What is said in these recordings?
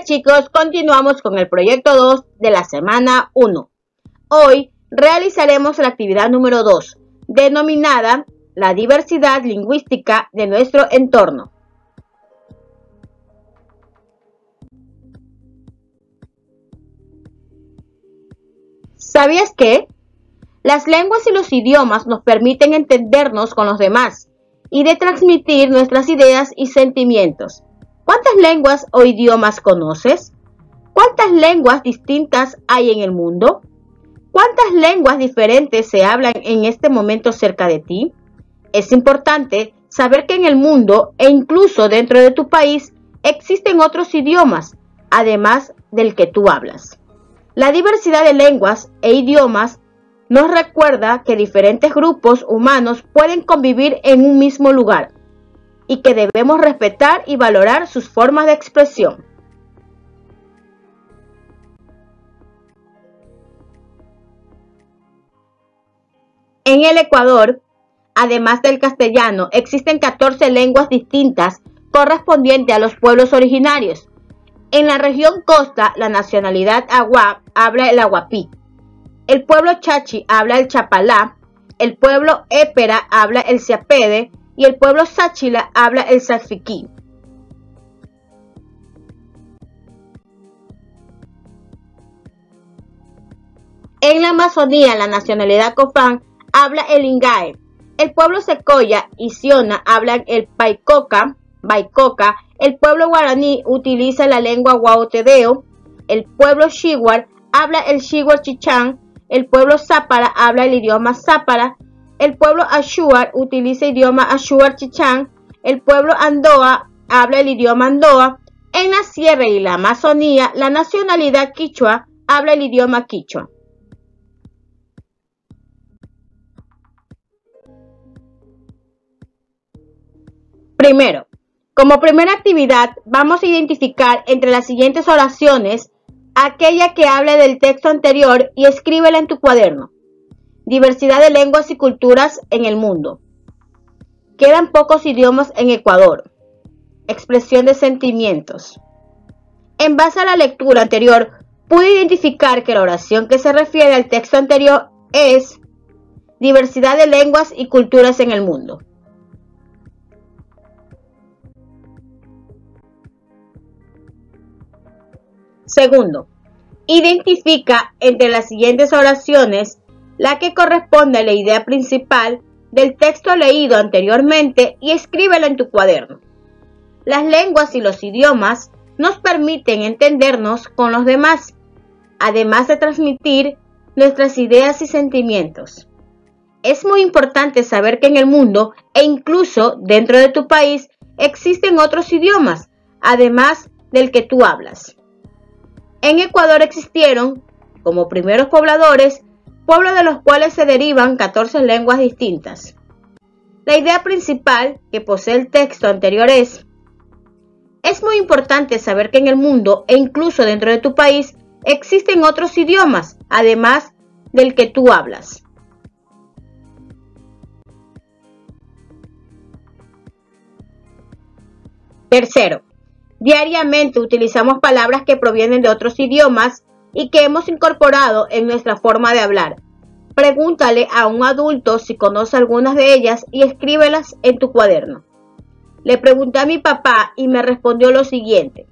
Hola chicos, continuamos con el proyecto 2 de la semana 1. Hoy realizaremos la actividad número 2, denominada la diversidad lingüística de nuestro entorno. ¿Sabías que? Las lenguas y los idiomas nos permiten entendernos con los demás y de transmitir nuestras ideas y sentimientos. ¿Cuántas lenguas o idiomas conoces? ¿Cuántas lenguas distintas hay en el mundo? ¿Cuántas lenguas diferentes se hablan en este momento cerca de ti? Es importante saber que en el mundo e incluso dentro de tu país existen otros idiomas, además del que tú hablas. La diversidad de lenguas e idiomas nos recuerda que diferentes grupos humanos pueden convivir en un mismo lugar y que debemos respetar y valorar sus formas de expresión. En el Ecuador, además del castellano, existen 14 lenguas distintas correspondientes a los pueblos originarios. En la región costa, la nacionalidad Awá habla el Aguapí, el pueblo Chachi habla el Chapalá, el pueblo Épera habla el Sia Pedee y el pueblo sáchila habla el sasfiquí. En la Amazonía, la nacionalidad cofán habla el ingae, el pueblo secoya y siona hablan el paicoca, el pueblo guaraní utiliza la lengua guautedeo, el pueblo xíguar habla el Shuar Chicham, el pueblo zápara habla el idioma zápara, el pueblo Ashuar utiliza el idioma Achuar Chicham, el pueblo Andoa habla el idioma Andoa. En la sierra y la Amazonía, la nacionalidad quechua habla el idioma quechua. Primero, como primera actividad, vamos a identificar entre las siguientes oraciones aquella que hable del texto anterior y escríbela en tu cuaderno. Diversidad de lenguas y culturas en el mundo. Quedan pocos idiomas en Ecuador. Expresión de sentimientos. En base a la lectura anterior, pude identificar que la oración que se refiere al texto anterior es diversidad de lenguas y culturas en el mundo. Segundo, identifica entre las siguientes oraciones la que corresponde a la idea principal del texto leído anteriormente y escríbela en tu cuaderno. Las lenguas y los idiomas nos permiten entendernos con los demás, además de transmitir nuestras ideas y sentimientos. Es muy importante saber que en el mundo e incluso dentro de tu país existen otros idiomas, además del que tú hablas. En Ecuador existieron, como primeros pobladores, pueblos de los cuales se derivan 14 lenguas distintas. La idea principal que posee el texto anterior es muy importante saber que en el mundo e incluso dentro de tu país existen otros idiomas, además del que tú hablas. Tercero, diariamente utilizamos palabras que provienen de otros idiomas y que hemos incorporado en nuestra forma de hablar. Pregúntale a un adulto si conoce algunas de ellas y escríbelas en tu cuaderno. Le pregunté a mi papá y me respondió lo siguiente.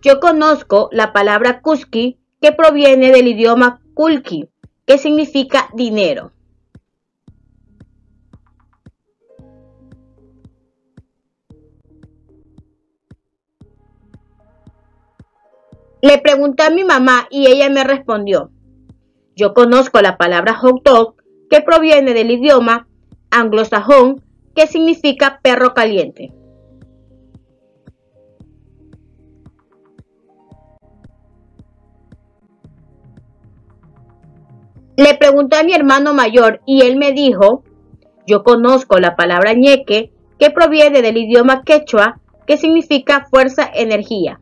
Yo conozco la palabra kuski, que proviene del idioma kulki, que significa dinero. Le pregunté a mi mamá y ella me respondió, yo conozco la palabra hot dog, que proviene del idioma anglosajón, que significa perro caliente. Le pregunté a mi hermano mayor y él me dijo, yo conozco la palabra ñeque, que proviene del idioma quechua, que significa fuerza, energía.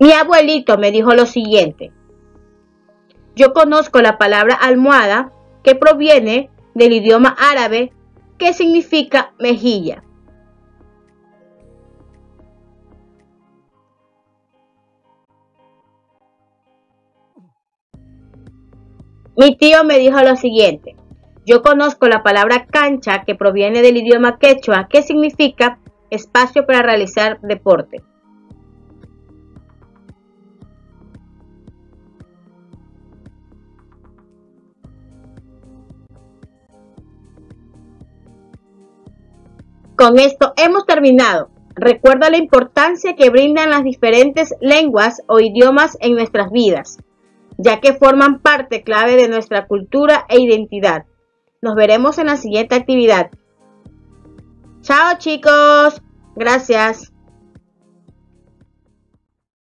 Mi abuelito me dijo lo siguiente, Yo conozco la palabra almohada, que proviene del idioma árabe, que significa mejilla. Mi tío me dijo lo siguiente: yo conozco la palabra cancha, que proviene del idioma quechua, que significa espacio para realizar deporte. Con esto hemos terminado. Recuerda la importancia que brindan las diferentes lenguas o idiomas en nuestras vidas, ya que forman parte clave de nuestra cultura e identidad. Nos veremos en la siguiente actividad. ¡Chao, chicos! Gracias.